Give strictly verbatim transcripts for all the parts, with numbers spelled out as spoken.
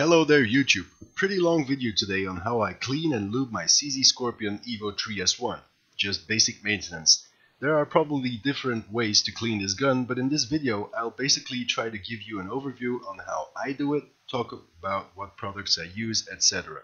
Hello there YouTube, a pretty long video today on how I clean and lube my C Z Scorpion EVO three S one, just basic maintenance. There are probably different ways to clean this gun, but in this video I'll basically try to give you an overview on how I do it, talk about what products I use, et cetera.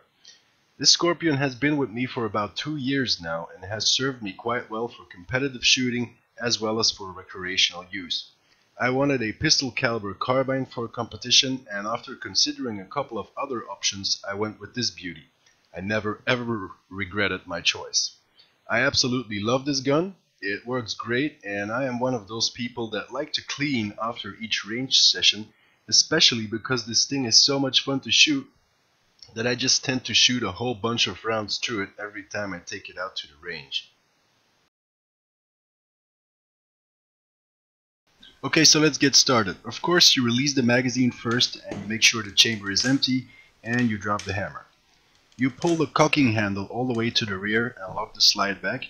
This Scorpion has been with me for about two years now and has served me quite well for competitive shooting as well as for recreational use. I wanted a pistol caliber carbine for competition, and after considering a couple of other options I went with this beauty. I never ever regretted my choice. I absolutely love this gun, it works great, and I am one of those people that like to clean after each range session, especially because this thing is so much fun to shoot that I just tend to shoot a whole bunch of rounds through it every time I take it out to the range. Okay, so let's get started. Of course, you release the magazine first and you make sure the chamber is empty and you drop the hammer. You pull the cocking handle all the way to the rear and lock the slide back.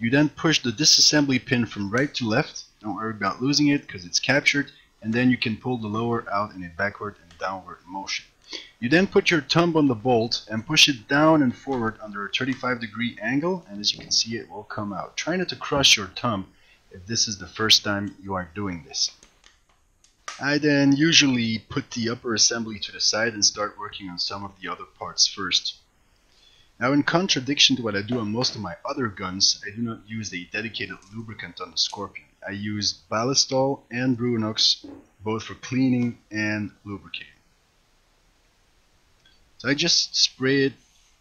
You then push the disassembly pin from right to left, don't worry about losing it because it's captured, and then you can pull the lower out in a backward and downward motion. You then put your thumb on the bolt and push it down and forward under a thirty-five degree angle, and as you can see it will come out. Try not to crush your thumb if this is the first time you are doing this. I then usually put the upper assembly to the side and start working on some of the other parts first. Now, in contradiction to what I do on most of my other guns, I do not use a dedicated lubricant on the Scorpion. I use Ballistol and Brunox, both for cleaning and lubricating. So I just spray it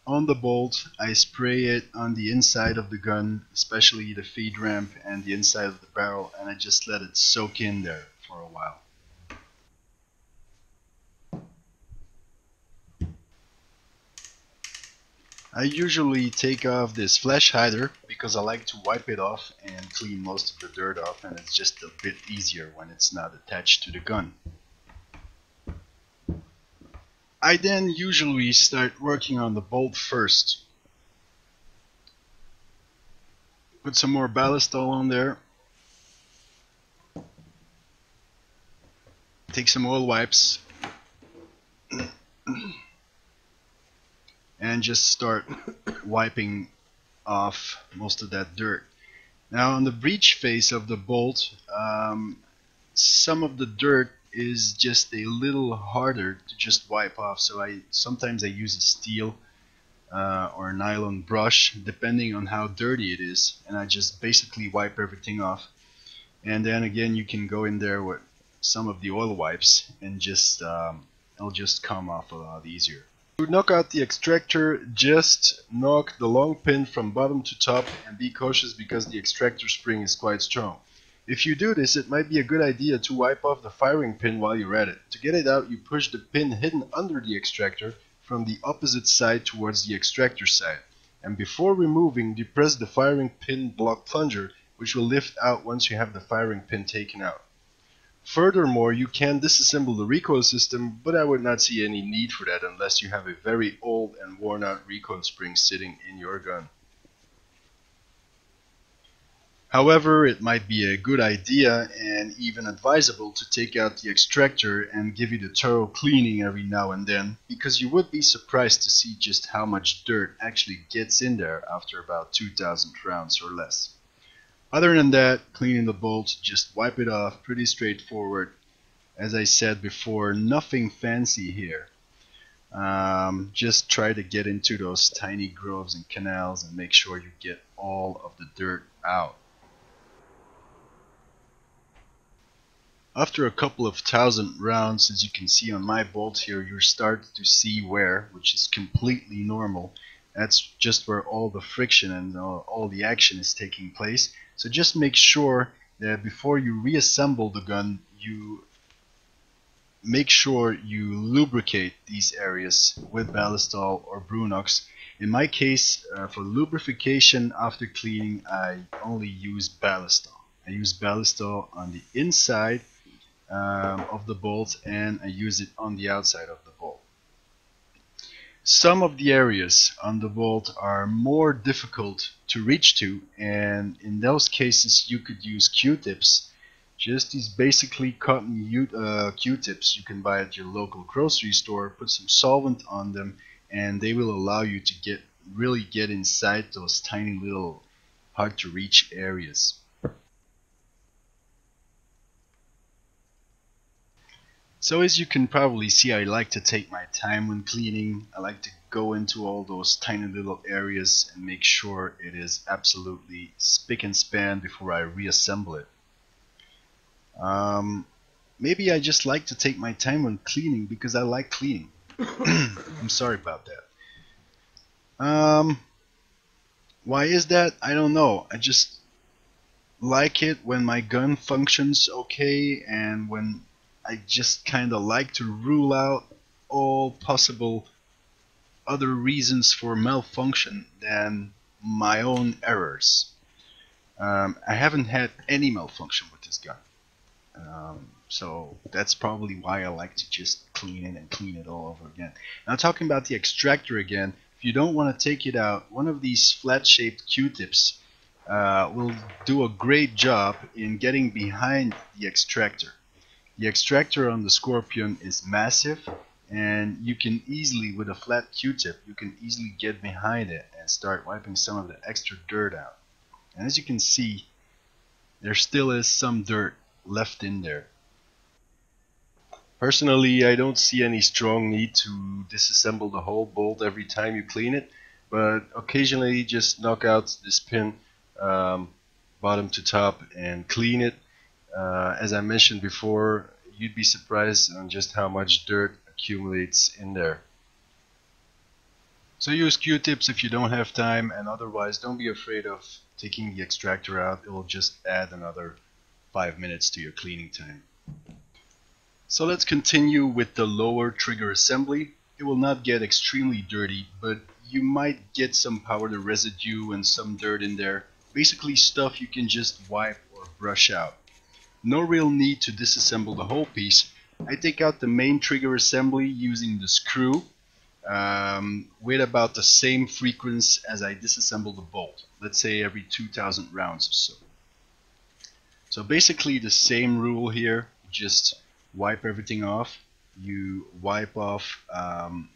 on the bolt. I spray it on the inside of the gun, especially the feed ramp and the inside of the barrel, and I just let it soak in there for a while. I usually take off this flash hider because I like to wipe it off and clean most of the dirt off, and it's just a bit easier when it's not attached to the gun. I then usually start working on the bolt first. Put some more Ballistol on there. Take some oil wipes. And just start wiping off most of that dirt. Now, on the breech face of the bolt, um, some of the dirt is just a little harder to just wipe off, so I sometimes I use a steel uh, or a nylon brush depending on how dirty it is, and I just basically wipe everything off. And then again, you can go in there with some of the oil wipes and just um, it'll just come off a lot easier. To knock out the extractor, just knock the long pin from bottom to top and be cautious because the extractor spring is quite strong. If you do this, it might be a good idea to wipe off the firing pin while you're at it. To get it out, you push the pin hidden under the extractor from the opposite side towards the extractor side. And before removing, depress the firing pin block plunger, which will lift out once you have the firing pin taken out. Furthermore, you can disassemble the recoil system, but I would not see any need for that unless you have a very old and worn out recoil spring sitting in your gun. However, it might be a good idea and even advisable to take out the extractor and give it a thorough cleaning every now and then, because you would be surprised to see just how much dirt actually gets in there after about two thousand rounds or less. Other than that, cleaning the bolt, just wipe it off, pretty straightforward. As I said before, nothing fancy here. Um, just try to get into those tiny groves and canals and make sure you get all of the dirt out. After a couple of thousand rounds, as you can see on my bolt here, you start to see wear, which is completely normal. That's just where all the friction and all, all the action is taking place. So just make sure that before you reassemble the gun, you make sure you lubricate these areas with Ballistol or Brunox. In my case, uh, for lubrication after cleaning, I only use Ballistol. I use Ballistol on the inside Um, of the bolt, and I use it on the outside of the bolt. Some of the areas on the bolt are more difficult to reach to, and in those cases you could use Q-tips Just these basically cotton uh, Q-tips you can buy at your local grocery store. Put some solvent on them and they will allow you to get really get inside those tiny little hard to reach areas. So as you can probably see, I like to take my time when cleaning. I like to go into all those tiny little areas and make sure it is absolutely spick and span before I reassemble it. Um, maybe I just like to take my time when cleaning because I like cleaning. I'm sorry about that. Um, why is that? I don't know. I just like it when my gun functions okay and when I just kind of like to rule out all possible other reasons for malfunction than my own errors. Um, I haven't had any malfunction with this gun. Um, so that's probably why I like to just clean it and clean it all over again. Now talking about the extractor again, if you don't want to take it out, one of these flat-shaped Q-tips uh, will do a great job in getting behind the extractor. The extractor on the Scorpion is massive, and you can easily, with a flat Q-tip, you can easily get behind it and start wiping some of the extra dirt out. And as you can see, there still is some dirt left in there. Personally, I don't see any strong need to disassemble the whole bolt every time you clean it, but occasionally just knock out this pin um, bottom to top and clean it. Uh, as I mentioned before, you'd be surprised on just how much dirt accumulates in there. So use Q-tips if you don't have time, and otherwise don't be afraid of taking the extractor out. It will just add another five minutes to your cleaning time. So let's continue with the lower trigger assembly. It will not get extremely dirty, but you might get some powder residue and some dirt in there. Basically stuff you can just wipe or brush out. No real need to disassemble the whole piece. I take out the main trigger assembly using the screw um, with about the same frequency as I disassemble the bolt. Let's say every two thousand rounds or so. So basically the same rule here. Just wipe everything off. You wipe off um,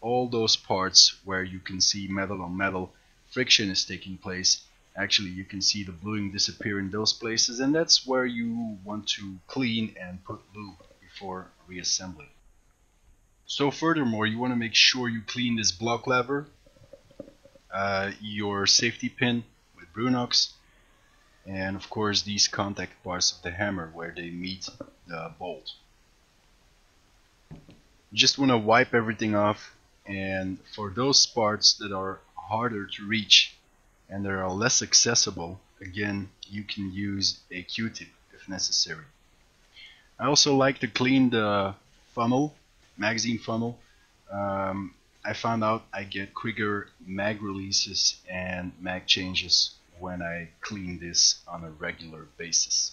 all those parts where you can see metal on metal friction is taking place. Actually, you can see the bluing disappear in those places, and that's where you want to clean and put lube before reassembling. So furthermore, you want to make sure you clean this block lever, uh, your safety pin with Brunox, and of course these contact parts of the hammer where they meet the bolt. You just want to wipe everything off, and for those parts that are harder to reach and they are less accessible, again, you can use a Q-tip if necessary. I also like to clean the funnel, magazine funnel. Um, I found out I get quicker mag releases and mag changes when I clean this on a regular basis.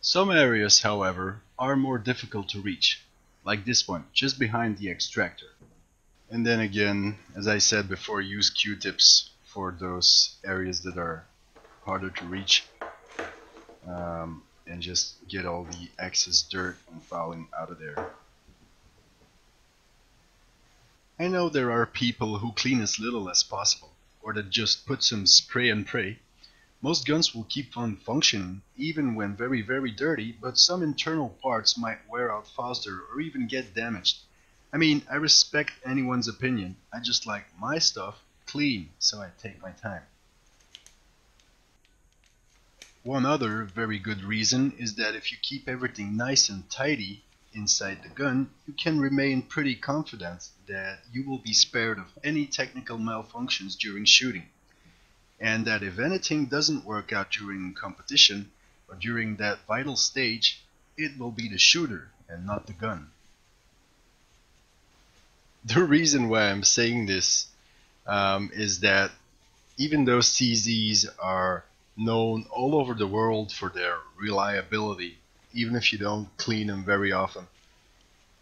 Some areas, however, are more difficult to reach. Like this one, just behind the extractor. And then again, as I said before, use Q-tips for those areas that are harder to reach, um, and just get all the excess dirt and fouling out of there. I know there are people who clean as little as possible, or that just put some spray and pray. Most guns will keep on functioning even when very very dirty, but some internal parts might wear out faster or even get damaged. I mean, I respect anyone's opinion. I just like my stuff clean, so I take my time. One other very good reason is that if you keep everything nice and tidy inside the gun, you can remain pretty confident that you will be spared of any technical malfunctions during shooting. And that if anything doesn't work out during competition or during that vital stage, it will be the shooter and not the gun. The reason why I'm saying this um, is that even though C Zs are known all over the world for their reliability, even if you don't clean them very often,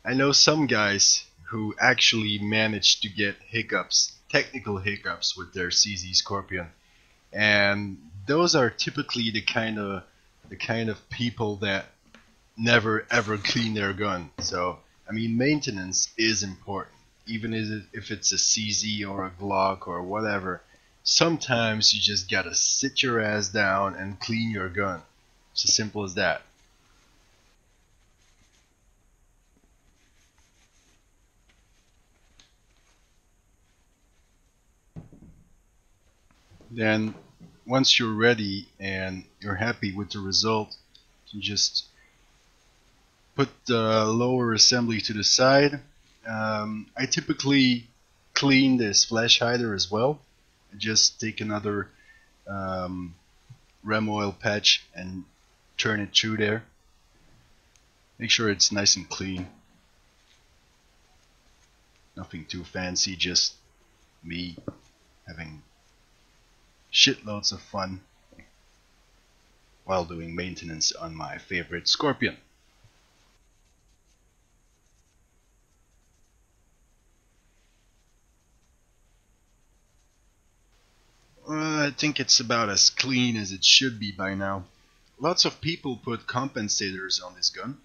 I know some guys who actually manage to get hiccups technical hiccups with their C Z Scorpion, and those are typically the kind of the kind of people that never ever clean their gun. So I mean, maintenance is important, even if it's a C Z or a Glock or whatever. Sometimes you just gotta sit your ass down and clean your gun. It's as simple as that. Then once you're ready and you're happy with the result, you just put the lower assembly to the side. Um, I typically clean the splash hider as well. I just take another um, ram oil patch and turn it through there. Make sure it's nice and clean. Nothing too fancy, just me having shitloads of fun while doing maintenance on my favorite Scorpion. I think it's about as clean as it should be by now. Lots of people put compensators on this gun.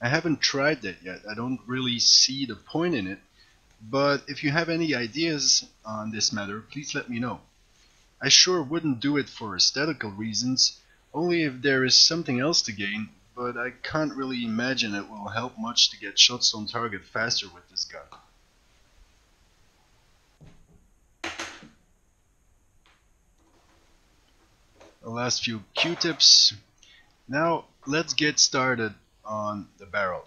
I haven't tried that yet. I don't really see the point in it, but if you have any ideas on this matter, please let me know. I sure wouldn't do it for aesthetical reasons, only if there is something else to gain, but I can't really imagine it will help much to get shots on target faster with this gun. The last few Q-tips. Now let's get started on the barrel.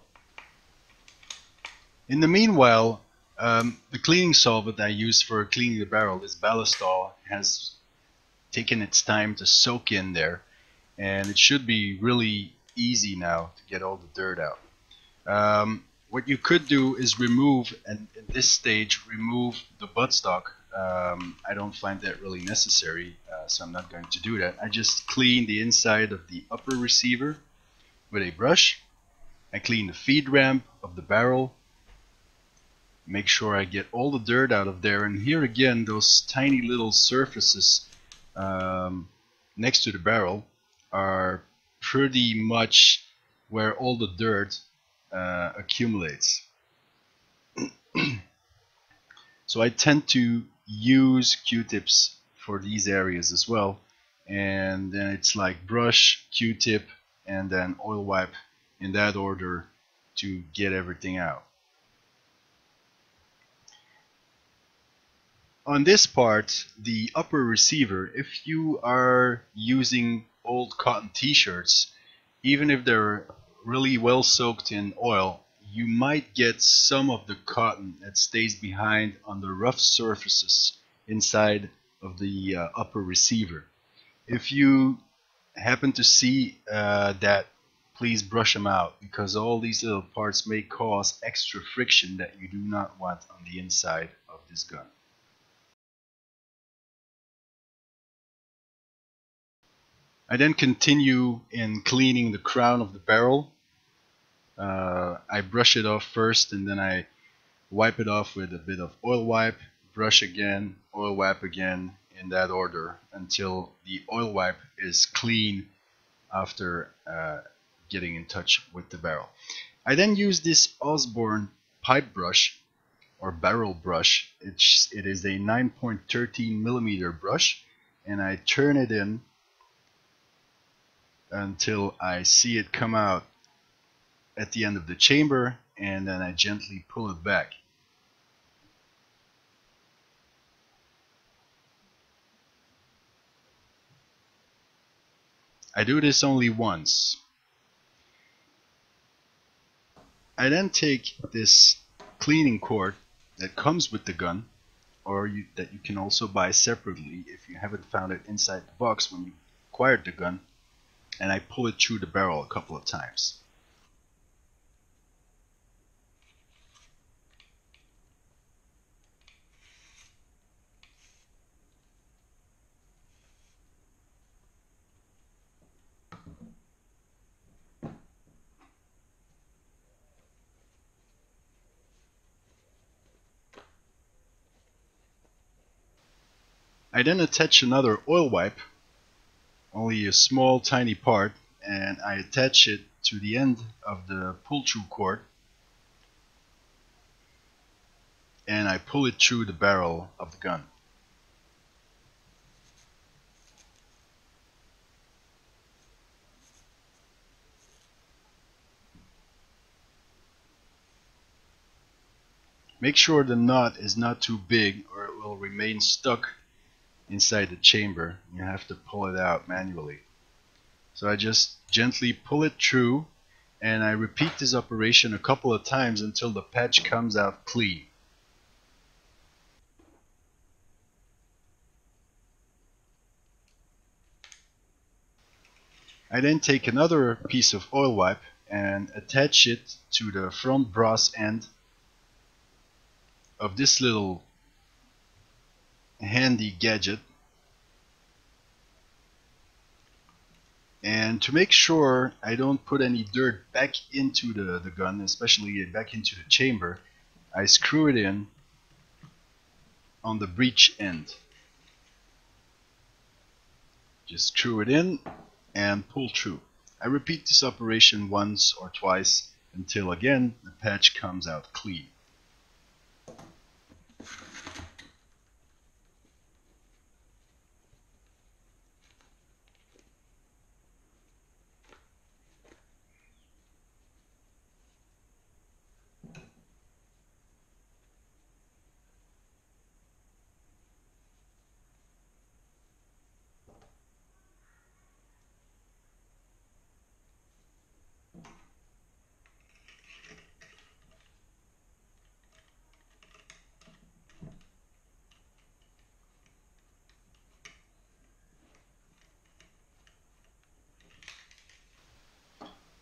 In the meanwhile, um, the cleaning solvent I use for cleaning the barrel, this Ballistol, has taken its time to soak in there, and it should be really easy now to get all the dirt out. Um, what you could do is remove, and at this stage remove the buttstock. Um, I don't find that really necessary, uh, so I'm not going to do that. I just clean the inside of the upper receiver with a brush. I clean the feed ramp of the barrel. Make sure I get all the dirt out of there. And here again, those tiny little surfaces um, next to the barrel are pretty much where all the dirt uh, accumulates. So I tend to use Q-tips for these areas as well, and then it's like brush, Q-tip, and then oil wipe, in that order to get everything out. On this part, the upper receiver, if you are using old cotton t-shirts, even if they're really well soaked in oil, you might get some of the cotton that stays behind on the rough surfaces inside of the uh, upper receiver. If you happen to see uh, that, please brush them out, because all these little parts may cause extra friction that you do not want on the inside of this gun. I then continue in cleaning the crown of the barrel. Uh, I brush it off first, and then I wipe it off with a bit of oil wipe, brush again, oil wipe again, in that order until the oil wipe is clean after uh, getting in touch with the barrel. I then use this Osborne pipe brush or barrel brush. It's, it is a nine point one three millimeter brush, and I turn it in until I see it come out at the end of the chamber, and then I gently pull it back. I do this only once. I then take this cleaning cord that comes with the gun, or you, that you can also buy separately if you haven't found it inside the box when you acquired the gun, and I pull it through the barrel a couple of times. I then attach another oil wipe, only a small tiny part, and I attach it to the end of the pull-through cord, and I pull it through the barrel of the gun. Make sure the knot is not too big or it will remain stuck inside the chamber. You have to pull it out manually. So I just gently pull it through, and I repeat this operation a couple of times until the patch comes out clean. I then take another piece of oil wipe and attach it to the front brass end of this little handy gadget. And to make sure I don't put any dirt back into the, the gun, especially back into the chamber, I screw it in on the breech end. Just screw it in and pull through. I repeat this operation once or twice until again the patch comes out clean.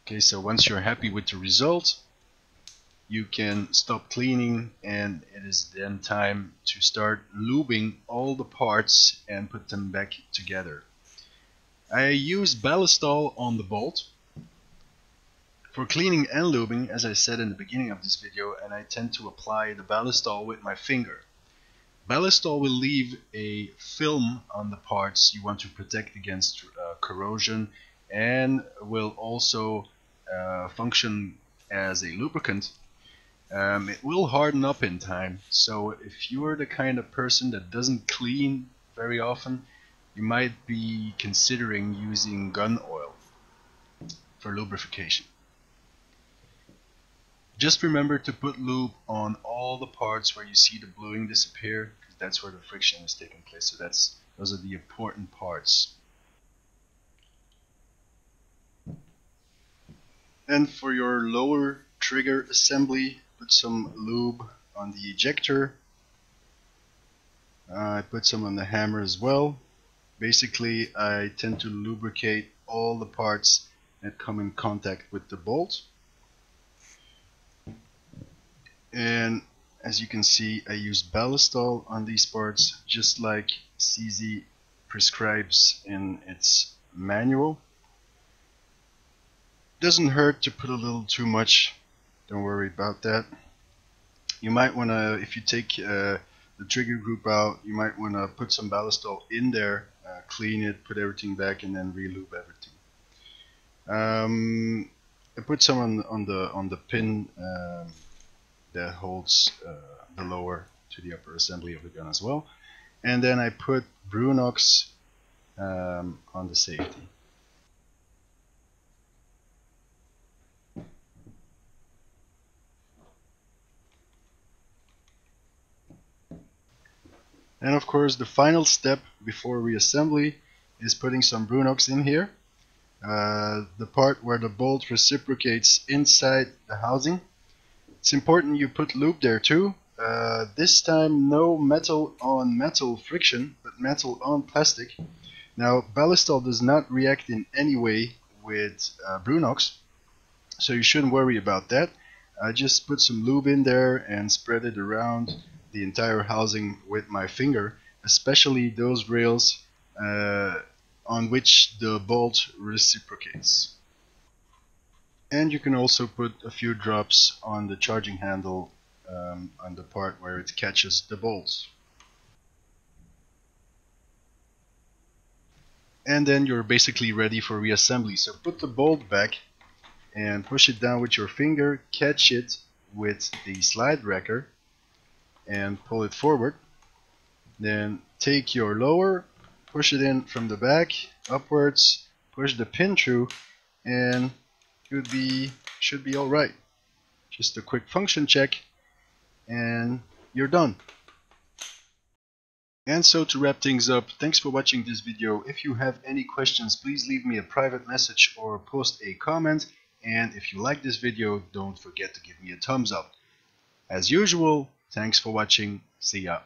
Okay, so once you're happy with the result, you can stop cleaning, and it is then time to start lubing all the parts and put them back together. I use Ballistol on the bolt for cleaning and lubing, as I said in the beginning of this video, and I tend to apply the Ballistol with my finger. Ballistol will leave a film on the parts you want to protect against uh, corrosion, and will also Uh, function as a lubricant. Um, it will harden up in time, so if you're the kind of person that doesn't clean very often, you might be considering using gun oil for lubrification. Just remember to put lube on all the parts where you see the bluing disappear, because that's where the friction is taking place. So that's those are the important parts. Then for your lower trigger assembly, put some lube on the ejector. Uh, I put some on the hammer as well. Basically, I tend to lubricate all the parts that come in contact with the bolt. And as you can see, I use Ballistol on these parts, just like C Z prescribes in its manual. Doesn't hurt to put a little too much, don't worry about that. You might want to, if you take uh, the trigger group out, you might want to put some Ballistol in there, uh, clean it, put everything back, and then re-lube everything. Um, I put some on, on the on the pin um, that holds uh, the lower to the upper assembly of the gun as well, and then I put Brunox um, on the safety. And of course, the final step before reassembly is putting some Brunox in here. Uh, the part where the bolt reciprocates inside the housing. It's important you put lube there too. Uh, this time no metal on metal friction, but metal on plastic. Now, Ballistol does not react in any way with uh, Brunox, so you shouldn't worry about that. I just put some lube in there and spread it around the entire housing with my finger, especially those rails uh, on which the bolt reciprocates. And you can also put a few drops on the charging handle um, on the part where it catches the bolts. and then you're basically ready for reassembly. So put the bolt back and push it down with your finger, catch it with the slide wrecker and pull it forward. Then take your lower, push it in from the back upwards, push the pin through, and it would be should be all right. Just a quick function check and you're done. And so to wrap things up, thanks for watching this video. If you have any questions, please leave me a private message or post a comment. And if you like this video, don't forget to give me a thumbs up. As usual, thanks for watching. See ya.